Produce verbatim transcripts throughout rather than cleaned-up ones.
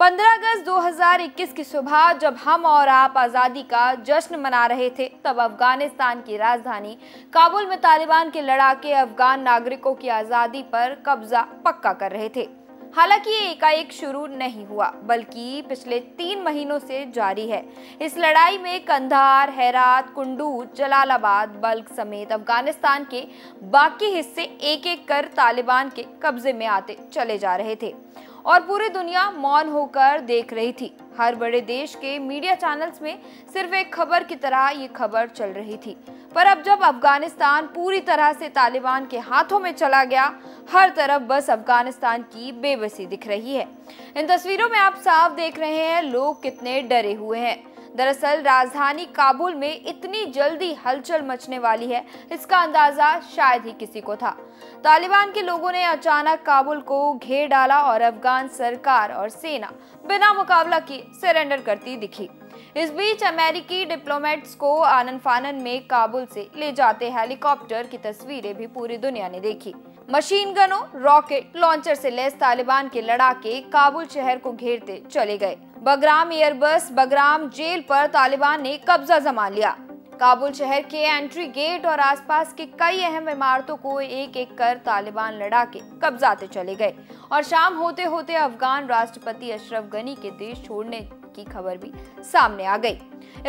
पंद्रह अगस्त दो हज़ार इक्कीस की सुबह जब हम और आप आज़ादी का जश्न मना रहे थे, तब अफगानिस्तान की राजधानी काबुल में तालिबान के लड़ाके अफगान नागरिकों की आज़ादी पर कब्जा पक्का कर रहे थे। हालांकि ये एकाएक शुरू नहीं हुआ, बल्कि पिछले तीन महीनों से जारी है। इस लड़ाई में कंधार, हेरात, कुंडूज, जलालाबाद, बल्ख समेत अफगानिस्तान के बाकी हिस्से एक एक कर तालिबान के कब्जे में आते चले जा रहे थे और पूरी दुनिया मौन होकर देख रही थी। हर बड़े देश के मीडिया चैनल्स में सिर्फ एक खबर की तरह ये खबर चल रही थी, पर अब जब अफगानिस्तान पूरी तरह से तालिबान के हाथों में चला गया, हर तरफ बस अफगानिस्तान की बेबसी दिख रही है। इन तस्वीरों में आप साफ देख रहे हैं लोग कितने डरे हुए हैं। दरअसल राजधानी काबुल में इतनी जल्दी हलचल मचने वाली है, इसका अंदाजा शायद ही किसी को था। तालिबान के लोगों ने अचानक काबुल को घेर डाला और अफगान सरकार और सेना बिना मुकाबला किए सरेंडर करती दिखी। इस बीच अमेरिकी डिप्लोमेट्स को आनन फानन में काबुल से ले जाते हेलीकॉप्टर की तस्वीरें भी पूरी दुनिया ने देखी। मशीन गनों, रॉकेट लॉन्चर से लैस तालिबान के लड़ाके काबुल शहर को घेरते चले गए। बगराम एयरबस, बगराम जेल पर तालिबान ने कब्जा जमा लिया। काबुल शहर के एंट्री गेट और आसपास के कई अहम इमारतों को एक एक कर तालिबान लड़ाके कब्जाते चले गए और शाम होते होते अफगान राष्ट्रपति अशरफ गनी के देश छोड़ने की खबर भी सामने आ गई।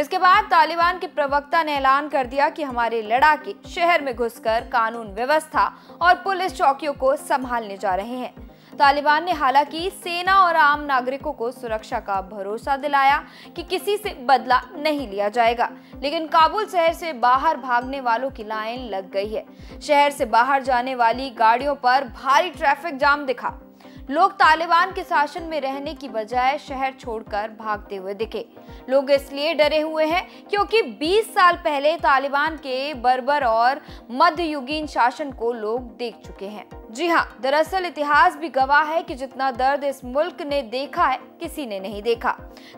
इसके बाद तालिबान के प्रवक्ता ने ऐलान कर दिया कि हमारे लड़ाके शहर में घुसकर कानून व्यवस्था और पुलिस चौकियों को संभालने जा रहे हैं। तालिबान ने हालांकि सेना और आम नागरिकों को सुरक्षा का भरोसा दिलाया कि किसी से बदला नहीं लिया जाएगा, लेकिन काबुल शहर से बाहर भागने वालों की लाइन लग गई है। शहर से बाहर जाने वाली गाड़ियों पर भारी ट्रैफिक जाम दिखा। लोग तालिबान के शासन में रहने की बजाय शहर छोड़कर भागते हुए दिखे। लोग इसलिए डरे हुए हैं क्योंकि बीस साल पहले तालिबान के बर्बर और मध्ययुगीन शासन को लोग देख चुके हैं। जी हाँ, दरअसल इतिहास भी गवाह है कि जितना दर्द इस मुल्क ने देखा है, किसी ने नहीं देखा।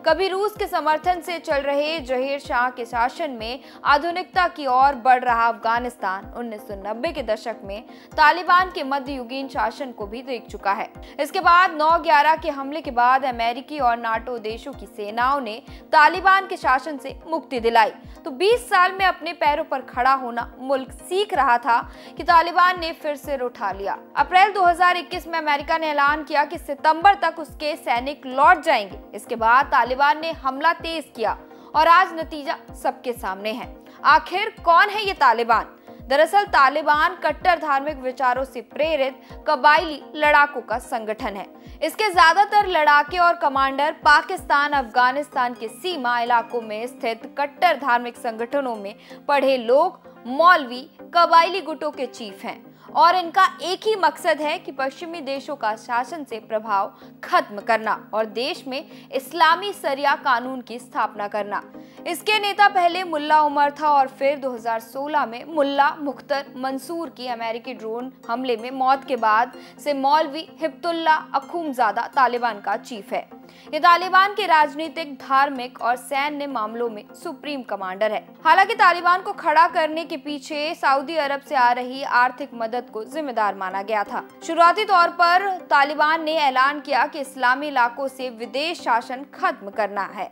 कभी रूस के समर्थन से चल रहे जहीर शाह के शासन में आधुनिकता की ओर बढ़ रहा अफगानिस्तान उन्नीस सौ नब्बे के दशक में तालिबान के मध्ययुगीन शासन को भी देख चुका है। इसके बाद नौ ग्यारह के हमले के बाद अमेरिकी और नाटो देशों की सेनाओं ने तालिबान के शासन से मुक्ति दिलाई, तो बीस साल में अपने पैरों पर खड़ा होना मुल्क सीख रहा था कि तालिबान ने फिर सिर उठा लिया। अप्रैल दो हज़ार इक्कीस में अमेरिका ने ऐलान किया कि सितंबर तक उसके सैनिक लौट जाएंगे। इसके बाद तालिबान ने हमला तेज किया और आज नतीजा सबके सामने है। आखिर कौन है ये तालिबान? दरअसल तालिबान कट्टर धार्मिक विचारों से प्रेरित कबायली लड़ाकों का संगठन है। इसके ज्यादातर लड़ाके और कमांडर पाकिस्तान, अफगानिस्तान के सीमा इलाकों में स्थित कट्टर धार्मिक संगठनों में पढ़े लोग, मौलवी, कबायली गुटों के चीफ हैं और इनका एक ही मकसद है कि पश्चिमी देशों का शासन से प्रभाव खत्म करना और देश में इस्लामी शरिया कानून की स्थापना करना। इसके नेता पहले मुल्ला उमर था और फिर दो हज़ार सोलह में मुल्ला मुख्तर मंसूर की अमेरिकी ड्रोन हमले में मौत के बाद से मौलवी हिब्तुल्ला अखूमजादा तालिबान का चीफ है। ये तालिबान के राजनीतिक, धार्मिक और सैन्य मामलों में सुप्रीम कमांडर है। हालांकि तालिबान को खड़ा करने के पीछे सऊदी अरब से आ रही आर्थिक मदद को जिम्मेदार माना गया था। शुरुआती तौर पर तालिबान ने ऐलान किया कि इस्लामी इलाकों से विदेश शासन खत्म करना है,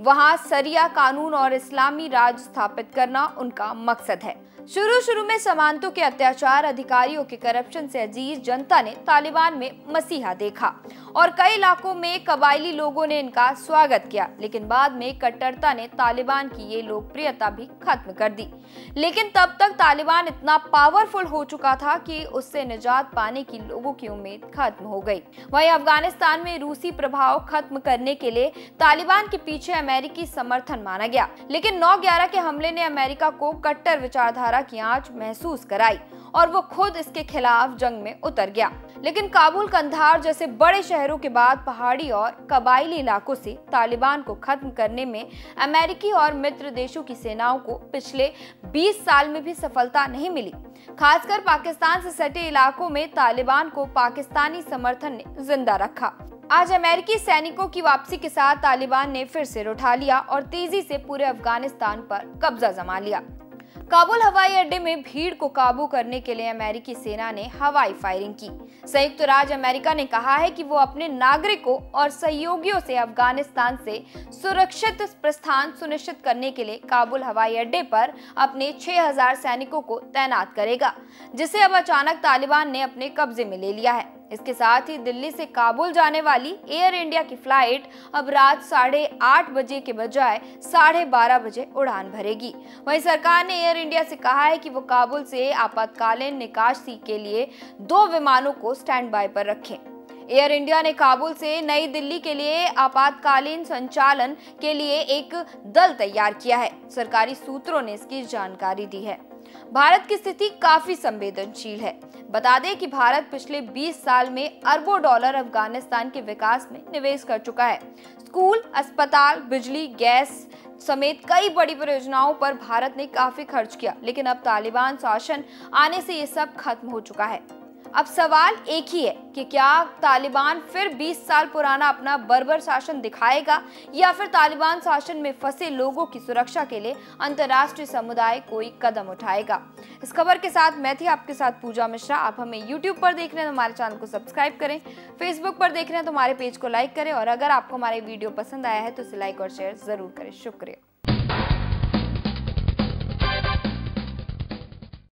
वहां शरिया कानून और इस्लामी राज स्थापित करना उनका मकसद है। शुरू शुरू में सामंतों के अत्याचार, अधिकारियों के करप्शन से अजीज जनता ने तालिबान में मसीहा देखा और कई इलाकों में कबायली लोगों ने इनका स्वागत किया, लेकिन बाद में कट्टरता ने तालिबान की ये लोकप्रियता भी खत्म कर दी। लेकिन तब तक तालिबान इतना पावरफुल हो चुका था कि उससे निजात पाने की लोगों की उम्मीद खत्म हो गई। वहीं अफगानिस्तान में रूसी प्रभाव खत्म करने के लिए तालिबान के पीछे अमेरिकी समर्थन माना गया, लेकिन नौ ग्यारह के हमले ने अमेरिका को कट्टर विचारधारा की आंच महसूस कराई और वो खुद इसके खिलाफ जंग में उतर गया। लेकिन काबुल, कंधार जैसे बड़े शहरों के बाद पहाड़ी और कबायली इलाकों से तालिबान को खत्म करने में अमेरिकी और मित्र देशों की सेनाओं को पिछले बीस साल में भी सफलता नहीं मिली। खासकर पाकिस्तान से सटे इलाकों में तालिबान को पाकिस्तानी समर्थन ने जिंदा रखा। आज अमेरिकी सैनिकों की वापसी के साथ तालिबान ने फिर सिर उठा लिया और तेजी से पूरे अफगानिस्तान पर कब्जा जमा लिया। काबुल हवाई अड्डे में भीड़ को काबू करने के लिए अमेरिकी सेना ने हवाई फायरिंग की। संयुक्त राज्य अमेरिका ने कहा है कि वो अपने नागरिकों और सहयोगियों से अफगानिस्तान से सुरक्षित प्रस्थान सुनिश्चित करने के लिए काबुल हवाई अड्डे पर अपने छह हज़ार सैनिकों को तैनात करेगा, जिसे अब अचानक तालिबान ने अपने कब्जे में ले लिया है। इसके साथ ही दिल्ली से काबुल जाने वाली एयर इंडिया की फ्लाइट अब रात साढ़े आठ बजे के बजाय साढ़े बारह बजे उड़ान भरेगी। वहीं सरकार ने एयर इंडिया से कहा है कि वो काबुल से आपातकालीन निकासी के लिए दो विमानों को स्टैंड बाय पर रखें। एयर इंडिया ने काबुल से नई दिल्ली के लिए आपातकालीन संचालन के लिए एक दल तैयार किया है, सरकारी सूत्रों ने इसकी जानकारी दी है। भारत की स्थिति काफी संवेदनशील है। बता दें कि भारत पिछले बीस साल में अरबों डॉलर अफगानिस्तान के विकास में निवेश कर चुका है। स्कूल, अस्पताल, बिजली, गैस समेत कई बड़ी परियोजनाओं पर भारत ने काफी खर्च किया, लेकिन अब तालिबान शासन आने से ये सब खत्म हो चुका है। अब सवाल एक ही है कि क्या तालिबान फिर बीस साल पुराना अपना बर्बर शासन दिखाएगा या फिर तालिबान शासन में फंसे लोगों की सुरक्षा के लिए अंतर्राष्ट्रीय समुदाय कोई कदम उठाएगा। इस खबर के साथ मैं थी आपके साथ पूजा मिश्रा। आप हमें यूट्यूब पर देख रहे हैं तो हमारे चैनल को सब्सक्राइब करें, फेसबुक पर देख रहे हैं तो हमारे पेज को लाइक करें, और अगर आपको हमारे वीडियो पसंद आया है तो इसे लाइक और शेयर जरूर करें। शुक्रिया।